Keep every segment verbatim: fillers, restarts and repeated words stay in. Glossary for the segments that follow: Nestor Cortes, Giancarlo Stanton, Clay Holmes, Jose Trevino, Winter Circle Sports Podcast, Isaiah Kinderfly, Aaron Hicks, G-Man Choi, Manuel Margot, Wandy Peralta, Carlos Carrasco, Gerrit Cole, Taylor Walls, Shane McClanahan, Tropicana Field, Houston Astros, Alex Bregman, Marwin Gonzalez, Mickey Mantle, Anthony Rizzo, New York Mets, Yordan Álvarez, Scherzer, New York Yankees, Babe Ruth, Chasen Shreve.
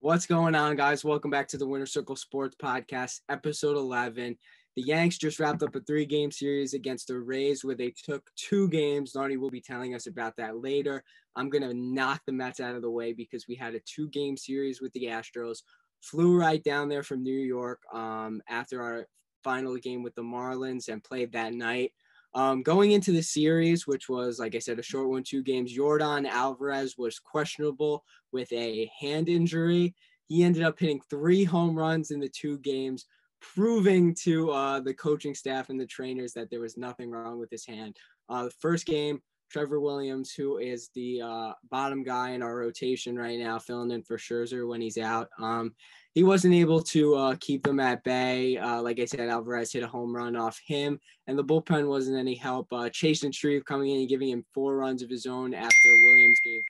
What's going on, guys? Welcome back to the Winter Circle Sports Podcast, episode eleven. The Yanks just wrapped up a three-game series against the Rays where they took two games. Nardi will be telling us about that later. I'm going to knock the Mets out of the way because we had a two-game series with the Astros. Flew right down there from New York um, after our final game with the Marlins and played that night. Um, going into the series, which was, like I said, a short one, two games, Yordan Álvarez was questionable with a hand injury. He ended up hitting three home runs in the two games, proving to uh, the coaching staff and the trainers that there was nothing wrong with his hand. Uh, the first game, Trevor Williams, who is the uh, bottom guy in our rotation right now, filling in for Scherzer when he's out. Um, he wasn't able to uh, keep them at bay. Uh, like I said, Álvarez hit a home run off him, and the bullpen wasn't any help. Uh, Chasen Shreve coming in and giving him four runs of his own after Williams gave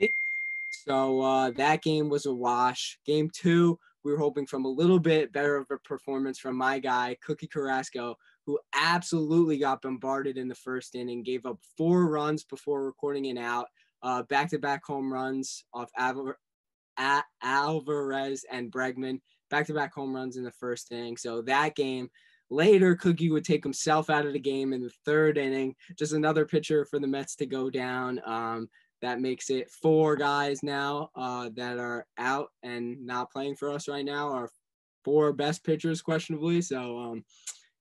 three. So uh, that game was a wash. Game two, we were hoping from a little bit better of a performance from my guy, Cookie Carrasco, who absolutely got bombarded in the first inning, gave up four runs before recording an out, uh, back-to-back home runs off Álvarez and Bregman, back-to-back home runs in the first inning. So that game, later, Cookie would take himself out of the game in the third inning, just another pitcher for the Mets to go down. Um, that makes it four guys now uh, that are out and not playing for us right now, our four best pitchers, questionably. So, um,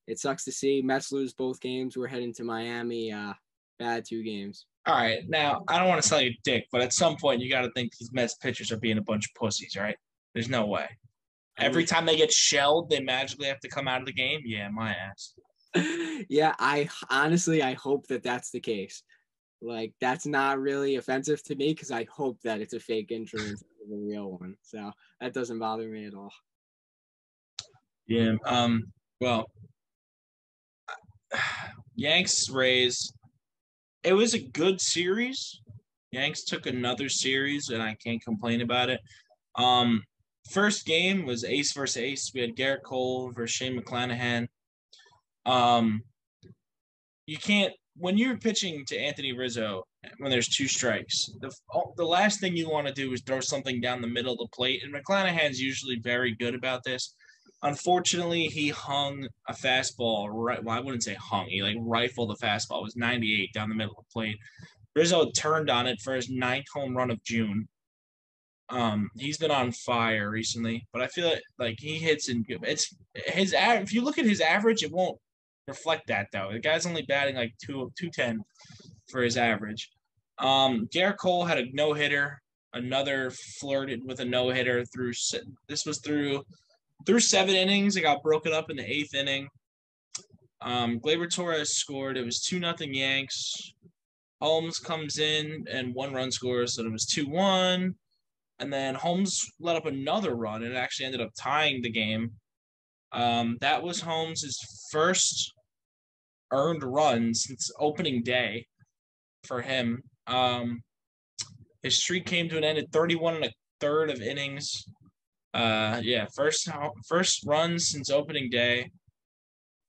it sucks to see. Mets lose both games. We're heading to Miami. Uh, bad two games. All right. Now, I don't want to sell your dick, but at some point, you got to think these Mets pitchers are being a bunch of pussies, right? There's no way. Every time they get shelled, they magically have to come out of the game? Yeah, my ass. Yeah, I honestly, I hope that that's the case. Like, that's not really offensive to me because I hope that it's a fake injury instead of a real one. So that doesn't bother me at all. Yeah. Um. Well, Yanks, Rays, it was a good series. Yanks took another series, and I can't complain about it. Um, first game was ace versus ace. We had Gerrit Cole versus Shane McClanahan. Um, you can't – when you're pitching to Anthony Rizzo, when there's two strikes, the, the last thing you want to do is throw something down the middle of the plate, and McClanahan's usually very good about this. Unfortunately, he hung a fastball right. Well, I wouldn't say hung. He like rifled the fastball. It was ninety-eight down the middle of the plate. Rizzo turned on it for his ninth home run of June. Um, he's been on fire recently, but I feel like, like he hits in good. It's his average. If you look at his average, it won't reflect that though. The guy's only batting like two two ten for his average. Um, Gerrit Cole had a no hitter. Another flirted with a no hitter through. This was through. Through seven innings, it got broken up in the eighth inning. Um, Gleyber Torres scored. It was two nothing Yanks. Holmes comes in and one run scores, so it was two one. And then Holmes let up another run, and it actually ended up tying the game. Um, that was Holmes' first earned run since opening day for him. Um, his streak came to an end at thirty-one and a third of innings. Uh, yeah, first first run since opening day.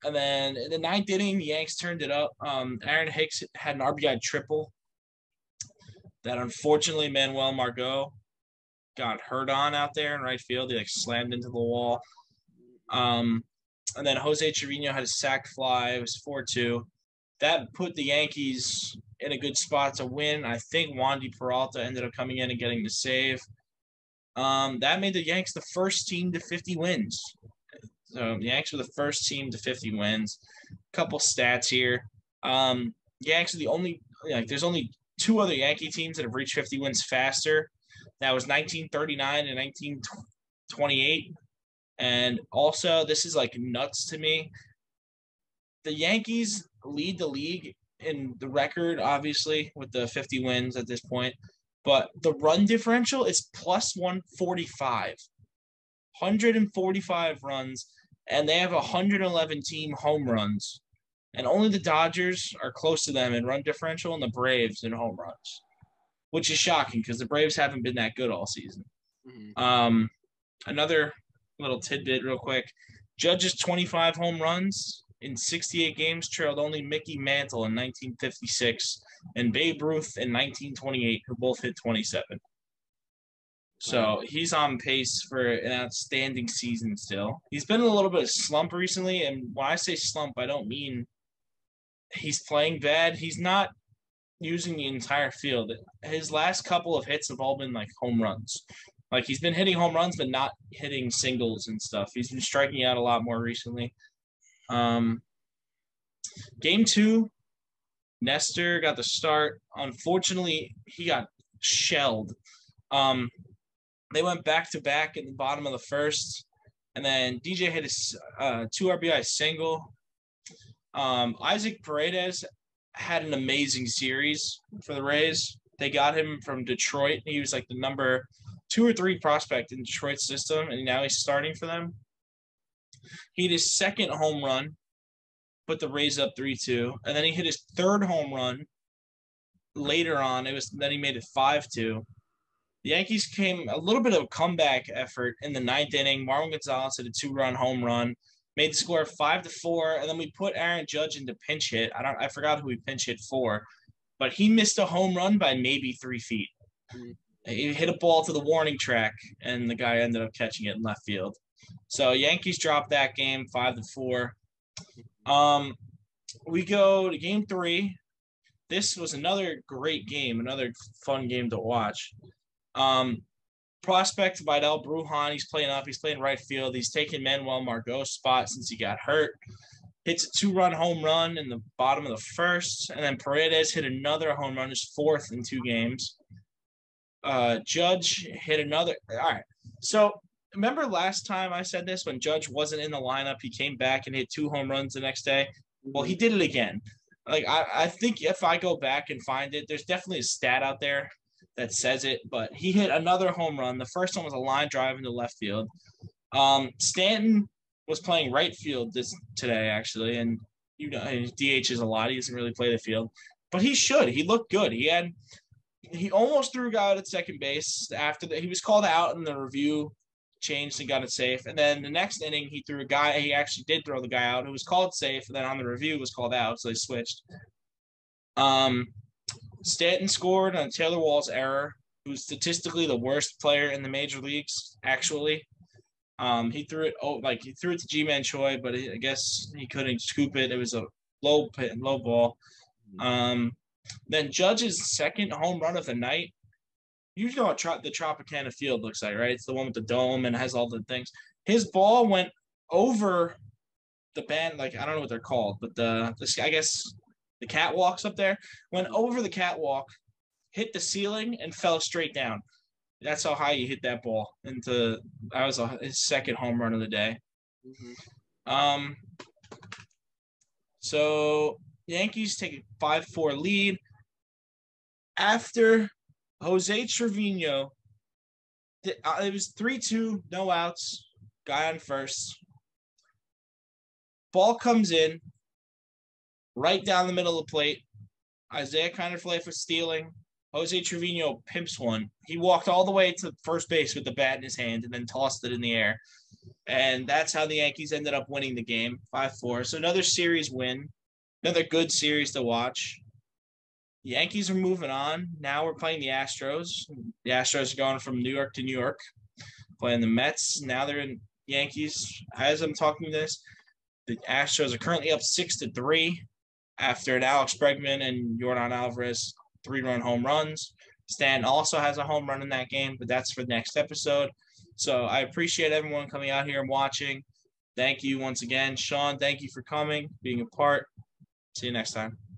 And then in the ninth inning, the Yanks turned it up. Um, Aaron Hicks had an R B I triple that unfortunately Manuel Margot got hurt on out there in right field. He, like, slammed into the wall. Um, and then Jose Trevino had a sac fly. It was four two. That put the Yankees in a good spot to win. I think Wandy Peralta ended up coming in and getting the save. Um, that made the Yanks the first team to fifty wins. So the Yanks were the first team to fifty wins. A couple stats here. Um, Yanks are the only like. There's only two other Yankee teams that have reached fifty wins faster. That was nineteen thirty-nine and nineteen twenty-eight. And also, this is like nuts to me. The Yankees lead the league in the record, obviously, with the fifty wins at this point. But the run differential is plus one forty-five, one forty-five runs, and they have one eleven team home runs. And only the Dodgers are close to them in run differential and the Braves in home runs, which is shocking because the Braves haven't been that good all season. Mm-hmm. Um, another little tidbit real quick. Judge's twenty-five home runs in sixty-eight games trailed only Mickey Mantle in nineteen fifty-six and Babe Ruth in nineteen twenty-eight, who both hit twenty-seven. So he's on pace for an outstanding season still. He's been in a little bit of slump recently. And when I say slump, I don't mean he's playing bad. He's not using the entire field. His last couple of hits have all been like home runs. Like he's been hitting home runs, but not hitting singles and stuff. He's been striking out a lot more recently. Um, game two, Nestor got the start. Unfortunately, he got shelled. Um, they went back-to-back in the bottom of the first, and then D J hit a uh, two R B I single. Um, Isaac Paredes had an amazing series for the Rays. They got him from Detroit. He was like the number two or three prospect in Detroit's system, and now he's starting for them. He hit his second home run, put the Rays up three two, and then he hit his third home run later on. It was then he made it five two. The Yankees came a little bit of a comeback effort in the ninth inning. Marwin Gonzalez hit a two-run home run, made the score five to four, and then we put Aaron Judge into pinch hit. I don't, I forgot who we pinch hit for, but he missed a home run by maybe three feet. He hit a ball to the warning track, and the guy ended up catching it in left field. So Yankees dropped that game five to four. Um, we go to game three. This was another great game, another fun game to watch. Um, prospect Vidal Bruján, he's playing up, he's playing right field. He's taken Manuel Margot's spot since he got hurt. Hits a two-run home run in the bottom of the first, and then Paredes hit another home run, his fourth in two games. Uh, Judge hit another. All right. So remember last time I said this, when Judge wasn't in the lineup, he came back and hit two home runs the next day. Well, he did it again. Like I, I think if I go back and find it, there's definitely a stat out there that says it, but he hit another home run. The first one was a line drive into left field. Um, Stanton was playing right field this today, actually, and you know he D Hs a lot. He doesn't really play the field, but he should. He looked good. He had he almost threw a guy out at second base after that. He was called out, and the review changed and got it safe. And then the next inning, he threw a guy. He actually did throw the guy out who was called safe, and then on the review was called out, so they switched. Um. Stanton scored on Taylor Walls' error, who's statistically the worst player in the major leagues, actually. Um, he threw it oh, like he threw it to G-Man Choi, but he, I guess he couldn't scoop it. It was a low pit, low ball. Um, then Judge's second home run of the night. You know what tro- the Tropicana Field looks like, right? It's the one with the dome and has all the things. His ball went over the band, like I don't know what they're called, but the, the I guess – the catwalks up there, went over the catwalk, hit the ceiling, and fell straight down. That's how high you hit that ball. Into that was a, his second home run of the day. Mm-hmm. Um, so Yankees take a five four lead. After Jose Trevino, it was three two, no outs, guy on first. Ball comes in. Right down the middle of the plate, Isaiah Kinderfly for stealing. Jose Trevino pimps one. He walked all the way to first base with the bat in his hand and then tossed it in the air. And that's how the Yankees ended up winning the game, five four. So another series win, another good series to watch. The Yankees are moving on. Now we're playing the Astros. The Astros are going from New York to New York, playing the Mets. Now they're in Yankees. As I'm talking this, the Astros are currently up six to three. After an Alex Bregman and Yordan Álvarez three-run home runs. Stan also has a home run in that game, but that's for the next episode. So I appreciate everyone coming out here and watching. Thank you once again. Sean, thank you for coming, being a part. See you next time.